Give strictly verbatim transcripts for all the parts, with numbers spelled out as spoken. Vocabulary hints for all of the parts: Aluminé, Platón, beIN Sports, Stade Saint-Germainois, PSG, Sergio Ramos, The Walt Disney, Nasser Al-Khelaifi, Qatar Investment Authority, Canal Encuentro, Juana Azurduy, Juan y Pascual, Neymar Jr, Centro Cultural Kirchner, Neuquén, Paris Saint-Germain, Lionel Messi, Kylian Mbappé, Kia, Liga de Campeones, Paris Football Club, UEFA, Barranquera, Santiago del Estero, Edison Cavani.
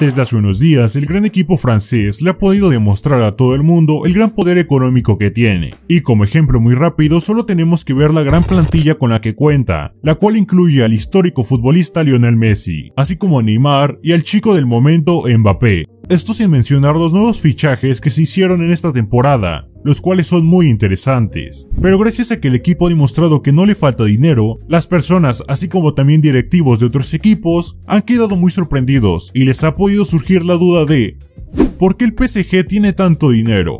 Desde hace unos días, el gran equipo francés le ha podido demostrar a todo el mundo el gran poder económico que tiene, y como ejemplo muy rápido solo tenemos que ver la gran plantilla con la que cuenta, la cual incluye al histórico futbolista Lionel Messi, así como a Neymar y al chico del momento Mbappé. Esto sin mencionar los nuevos fichajes que se hicieron en esta temporada, los cuales son muy interesantes. Pero gracias a que el equipo ha demostrado que no le falta dinero, las personas, así como también directivos de otros equipos, han quedado muy sorprendidos y les ha podido surgir la duda de ¿por qué el P S G tiene tanto dinero?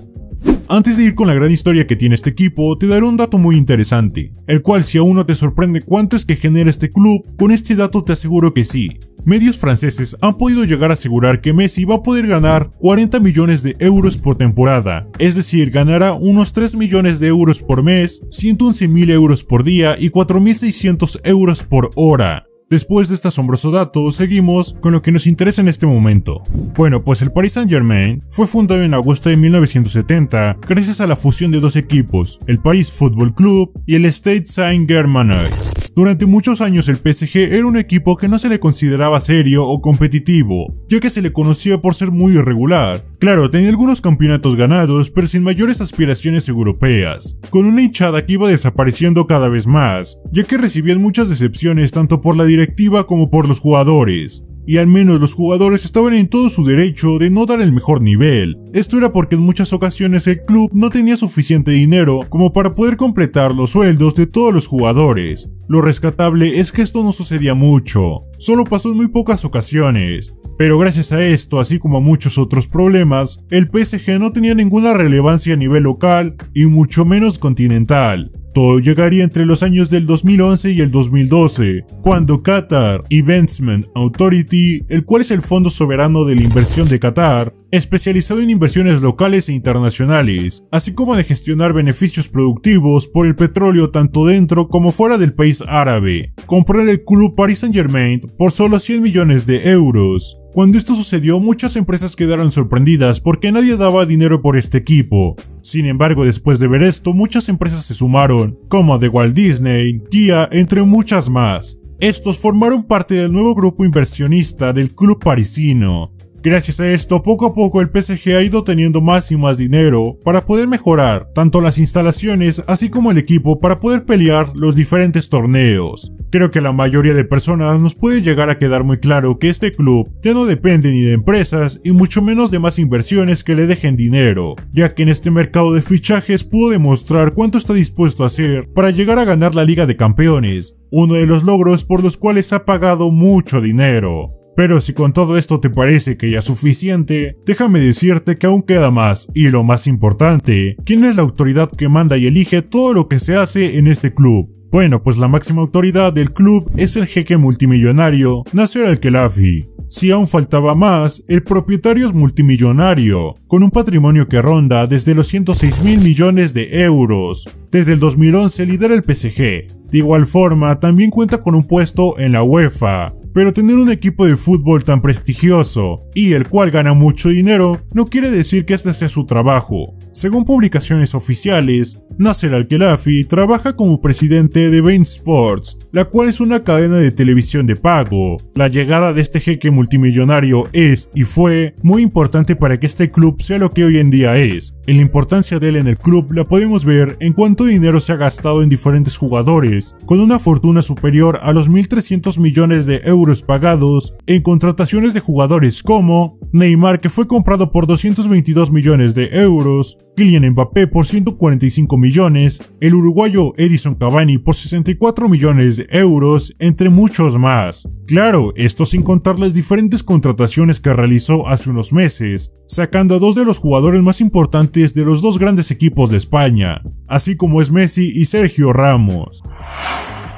Antes de ir con la gran historia que tiene este equipo, te daré un dato muy interesante, el cual si aún no te sorprende cuánto es que genera este club, con este dato te aseguro que sí. Medios franceses han podido llegar a asegurar que Messi va a poder ganar cuarenta millones de euros por temporada, es decir, ganará unos tres millones de euros por mes, ciento once mil euros por día y cuatro mil seiscientos euros por hora. Después de este asombroso dato, seguimos con lo que nos interesa en este momento. Bueno, pues el Paris Saint-Germain fue fundado en agosto de mil novecientos setenta gracias a la fusión de dos equipos, el Paris Football Club y el Stade Saint-Germainois. Durante muchos años el P S G era un equipo que no se le consideraba serio o competitivo, ya que se le conocía por ser muy irregular. Claro, tenía algunos campeonatos ganados, pero sin mayores aspiraciones europeas, con una hinchada que iba desapareciendo cada vez más, ya que recibían muchas decepciones tanto por la directiva como por los jugadores. Y al menos los jugadores estaban en todo su derecho de no dar el mejor nivel. Esto era porque en muchas ocasiones el club no tenía suficiente dinero como para poder completar los sueldos de todos los jugadores. Lo rescatable es que esto no sucedía mucho, solo pasó en muy pocas ocasiones. Pero gracias a esto, así como a muchos otros problemas, el P S G no tenía ninguna relevancia a nivel local y mucho menos continental. Todo llegaría entre los años del dos mil once y el dos mil doce, cuando Qatar Investment Authority, el cual es el fondo soberano de la inversión de Qatar, especializado en inversiones locales e internacionales, así como de gestionar beneficios productivos por el petróleo tanto dentro como fuera del país árabe, compró el club Paris Saint-Germain por solo cien millones de euros. Cuando esto sucedió, muchas empresas quedaron sorprendidas porque nadie daba dinero por este equipo. Sin embargo, después de ver esto, muchas empresas se sumaron, como The Walt Disney, Kia, entre muchas más. Estos formaron parte del nuevo grupo inversionista del club parisino. Gracias a esto, poco a poco el P S G ha ido teniendo más y más dinero para poder mejorar tanto las instalaciones así como el equipo para poder pelear los diferentes torneos. Creo que a la mayoría de personas nos puede llegar a quedar muy claro que este club ya no depende ni de empresas y mucho menos de más inversiones que le dejen dinero, ya que en este mercado de fichajes pudo demostrar cuánto está dispuesto a hacer para llegar a ganar la Liga de Campeones, uno de los logros por los cuales ha pagado mucho dinero. Pero si con todo esto te parece que ya es suficiente, déjame decirte que aún queda más, y lo más importante, ¿quién es la autoridad que manda y elige todo lo que se hace en este club? Bueno, pues la máxima autoridad del club es el jeque multimillonario Nasser Al-Khelaifi. Si aún faltaba más, el propietario es multimillonario, con un patrimonio que ronda desde los ciento seis mil millones de euros. Desde el dos mil once lidera el P S G. De igual forma, también cuenta con un puesto en la UEFA. Pero tener un equipo de fútbol tan prestigioso y el cual gana mucho dinero no quiere decir que este sea su trabajo. Según publicaciones oficiales, Nasser Al-Khelaifi trabaja como presidente de beIN Sports, la cual es una cadena de televisión de pago. La llegada de este jeque multimillonario es, y fue, muy importante para que este club sea lo que hoy en día es. En la importancia de él en el club la podemos ver en cuánto dinero se ha gastado en diferentes jugadores, con una fortuna superior a los mil trescientos millones de euros pagados en contrataciones de jugadores como Neymar, que fue comprado por doscientos veintidós millones de euros, Kylian Mbappé por ciento cuarenta y cinco millones, el uruguayo Edison Cavani por sesenta y cuatro millones de euros, entre muchos más. Claro, esto sin contar las diferentes contrataciones que realizó hace unos meses, sacando a dos de los jugadores más importantes de los dos grandes equipos de España, así como es Messi y Sergio Ramos.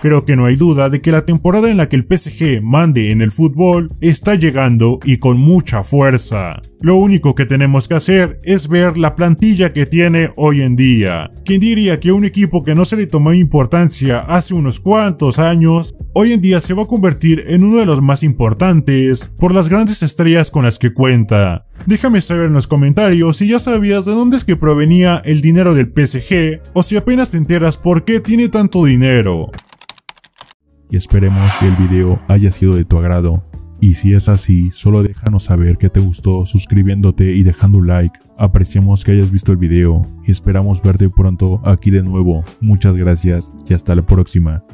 Creo que no hay duda de que la temporada en la que el P S G mande en el fútbol está llegando y con mucha fuerza. Lo único que tenemos que hacer es ver la plantilla que tiene hoy en día. ¿Quién diría que un equipo que no se le tomó importancia hace unos cuantos años, hoy en día se va a convertir en uno de los más importantes por las grandes estrellas con las que cuenta? Déjame saber en los comentarios si ya sabías de dónde es que provenía el dinero del P S G o si apenas te enteras por qué tiene tanto dinero. Y esperemos que el video haya sido de tu agrado. Y si es así, solo déjanos saber que te gustó suscribiéndote y dejando un like. Apreciamos que hayas visto el video y esperamos verte pronto aquí de nuevo. Muchas gracias y hasta la próxima.